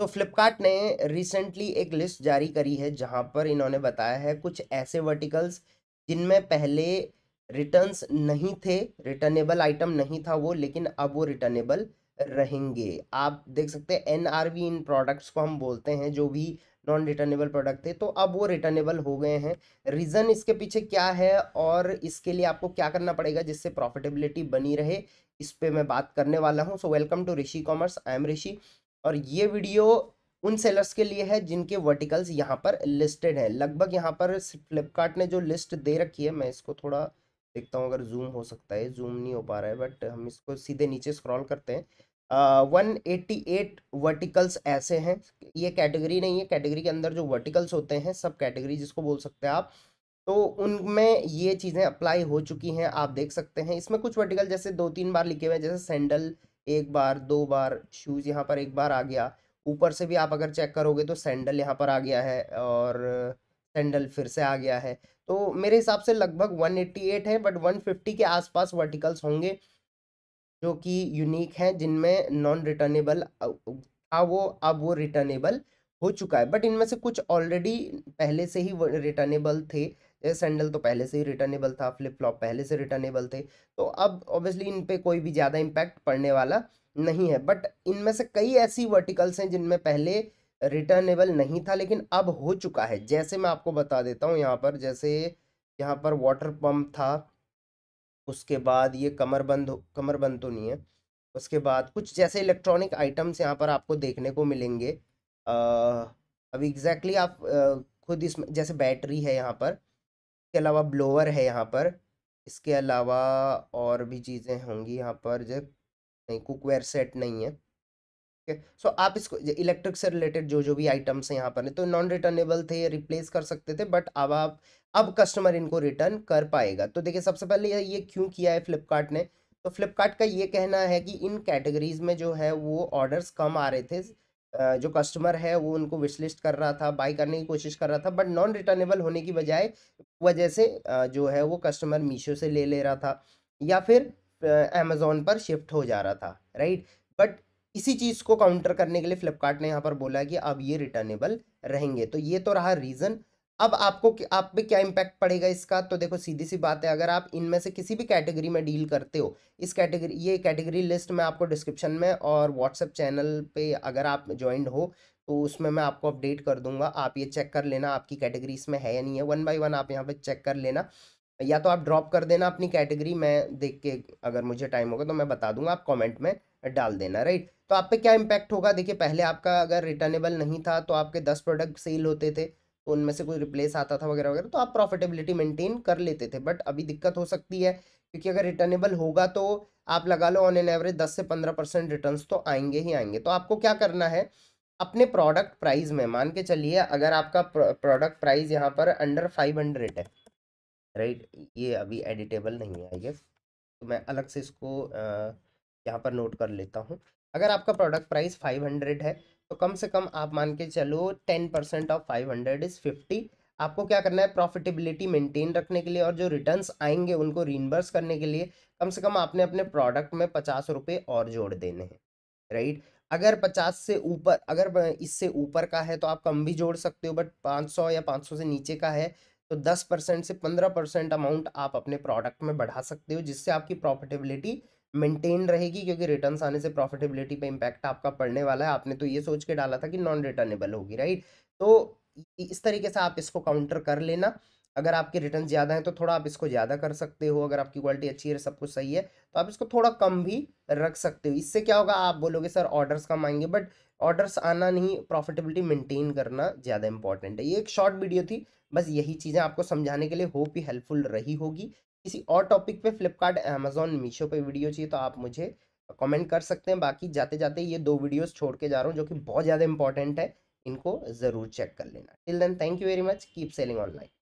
तो फ्लिपकार्ट ने रिसेंटली एक लिस्ट जारी करी है जहां पर इन्होंने बताया है कुछ ऐसे वर्टिकल्स जिनमें पहले रिटर्न्स नहीं थे, रिटर्नेबल आइटम नहीं था वो, लेकिन अब वो रिटर्नेबल रहेंगे। आप देख सकते हैं एनआरवी इन प्रोडक्ट्स को हम बोलते हैं, जो भी नॉन रिटर्नेबल प्रोडक्ट थे तो अब वो रिटर्नेबल हो गए हैं। रीज़न इसके पीछे क्या है और इसके लिए आपको क्या करना पड़ेगा जिससे प्रॉफिटेबिलिटी बनी रहे, इस पर मैं बात करने वाला हूँ। So welcome to Rishi Commerce, I am Rishi, और ये वीडियो उन सेलर्स के लिए है जिनके वर्टिकल्स यहाँ पर लिस्टेड हैं। लगभग यहाँ पर फ्लिपकार्ट ने जो लिस्ट दे रखी है, मैं इसको थोड़ा देखता हूँ अगर जूम हो सकता है, जूम नहीं हो पा रहा है बट हम इसको सीधे नीचे स्क्रॉल करते हैं। 188 वर्टिकल्स ऐसे हैं, ये कैटेगरी नहीं है, कैटेगरी के अंदर जो वर्टिकल्स होते हैं सब कैटेगरी जिसको बोल सकते हैं आप, तो उनमें ये चीज़ें अप्लाई हो चुकी हैं। आप देख सकते हैं इसमें कुछ वर्टिकल जैसे 2-3 बार लिखे हुए हैं, जैसे सैंडल एक बार, 2 बार, शूज़ यहाँ पर एक बार आ गया, ऊपर से भी आप अगर चेक करोगे तो सैंडल यहाँ पर आ गया है और सैंडल फिर से आ गया है। तो मेरे हिसाब से लगभग 188 है बट 150 के आसपास वर्टिकल्स होंगे जो कि यूनिक हैं, जिनमें नॉन रिटर्नेबल था वो अब वो रिटर्नेबल हो चुका है। बट इनमें से कुछ ऑलरेडी पहले से ही रिटर्नेबल थे, जैसे सैंडल तो पहले से ही रिटर्नेबल था, फ्लिप फ्लॉप पहले से रिटर्नेबल थे, तो अब ऑब्वियसली इन पे कोई भी ज़्यादा इम्पैक्ट पड़ने वाला नहीं है। बट इनमें से कई ऐसी वर्टिकल्स हैं जिनमें पहले रिटर्नेबल नहीं था लेकिन अब हो चुका है। जैसे मैं आपको बता देता हूँ यहाँ पर, जैसे यहाँ पर वाटर पम्प था, उसके बाद ये कमरबंद तो नहीं है, उसके बाद कुछ जैसे इलेक्ट्रॉनिक आइटम्स यहाँ पर आपको देखने को मिलेंगे। अब एग्जैक्टली आप खुद इसमें, जैसे बैटरी है यहाँ पर, इसके अलावा ब्लोअर है यहाँ पर, इसके अलावा और भी चीज़ें होंगी यहाँ पर, जब नहीं कुकवेयर सेट नहीं है। सो आप इसको इलेक्ट्रिक से रिलेटेड जो भी आइटम्स हैं यहाँ पर, तो नॉन रिटर्नेबल थे, रिप्लेस कर सकते थे बट अब आप कस्टमर इनको रिटर्न कर पाएगा। तो देखिए सबसे पहले ये क्यों किया है फ्लिपकार्ट ने, तो फ्लिपकार्ट का ये कहना है कि इन कैटेगरीज में जो है वो ऑर्डर्स कम आ रहे थे, जो कस्टमर है वो उनको विशलिस्ट कर रहा था, बाई करने की कोशिश कर रहा था बट नॉन रिटर्नेबल होने की बजाय वजह से जो है वो कस्टमर मीशो से ले रहा था या फिर अमेज़ॉन पर शिफ्ट हो जा रहा था, राइट। बट इसी चीज़ को काउंटर करने के लिए फ्लिपकार्ट ने यहाँ पर बोला कि अब ये रिटर्नेबल रहेंगे। तो ये तो रहा रीज़न। अब आपको आप पे क्या इम्पैक्ट पड़ेगा इसका, तो देखो सीधी सी बात है, अगर आप इनमें से किसी भी कैटेगरी में डील करते हो, इस कैटेगरी, ये कैटेगरी लिस्ट मैं आपको डिस्क्रिप्शन में और व्हाट्सएप चैनल पे अगर आप ज्वाइंड हो तो उसमें मैं आपको अपडेट कर दूंगा। आप ये चेक कर लेना आपकी कैटेगरी इसमें है या नहीं है, 1 बाय 1 आप यहाँ पर चेक कर लेना, या तो आप ड्रॉप कर देना अपनी कैटेगरी, मैं देख के अगर मुझे टाइम होगा तो मैं बता दूंगा, आप कमेंट में डाल देना, राइट। तो आप पे क्या इम्पैक्ट होगा, देखिए पहले आपका अगर रिटर्नेबल नहीं था तो आपके 10 प्रोडक्ट सेल होते थे तो उनमें से कोई रिप्लेस आता था वगैरह वगैरह, तो आप प्रॉफिटेबिलिटी मेंटेन कर लेते थे। बट अभी दिक्कत हो सकती है क्योंकि अगर रिटर्नेबल होगा तो आप लगा लो ऑन एन एवरेज 10 से 15% रिटर्न्स तो आएंगे ही आएंगे। तो आपको क्या करना है, अपने प्रोडक्ट प्राइस में, मान के चलिए अगर आपका प्रोडक्ट प्राइस यहाँ पर अंडर 500 है, राइट, ये अभी एडिटेबल नहीं है आई गेस, तो मैं अलग से इसको यहाँ पर नोट कर लेता हूँ। अगर आपका प्रोडक्ट प्राइस 500 है तो कम से कम आप मान के चलो 10% ऑफ 500 इज़ 50। आपको क्या करना है, प्रॉफिटेबिलिटी मेंटेन रखने के लिए और जो रिटर्न्स आएंगे उनको रीइंबर्स करने के लिए कम से कम आपने अपने प्रोडक्ट में 50 रुपये और जोड़ देने हैं, राइट। अगर 50 से ऊपर, अगर इससे ऊपर का है तो आप कम भी जोड़ सकते हो, बट 500 या 500 से नीचे का है तो 10% से 15% अमाउंट आप अपने प्रोडक्ट में बढ़ा सकते हो, जिससे आपकी प्रॉफिटेबिलिटी मेंटेन रहेगी, क्योंकि रिटर्न्स आने से प्रॉफिटेबिलिटी पे इम्पैक्ट आपका पड़ने वाला है। आपने तो ये सोच के डाला था कि नॉन रिटर्नेबल होगी, राइट। तो इस तरीके से आप इसको काउंटर कर लेना। अगर आपके रिटर्न ज़्यादा हैं तो थोड़ा आप इसको ज़्यादा कर सकते हो, अगर आपकी क्वालिटी अच्छी है, सब कुछ सही है तो आप इसको थोड़ा कम भी रख सकते हो। इससे क्या होगा, आप बोलोगे सर ऑर्डर्स कम आएंगे, बट ऑर्डर्स आना नहीं, प्रॉफिटेबिलिटी मेंटेन करना ज़्यादा इंपॉर्टेंट है। ये एक शॉर्ट वीडियो थी, बस यही चीज़ें आपको समझाने के लिए, होप ही हेल्पफुल रही होगी। किसी और टॉपिक पे फ्लिपकार्ट, अमेज़ॉन, मीशो पे वीडियो चाहिए तो आप मुझे कमेंट कर सकते हैं। बाकी जाते जाते ये 2 वीडियोस छोड़ के जा रहा हूँ जो कि बहुत ज़्यादा इंपॉर्टेंट है, इनको ज़रूर चेक कर लेना। Till then thank you very much, keep selling online.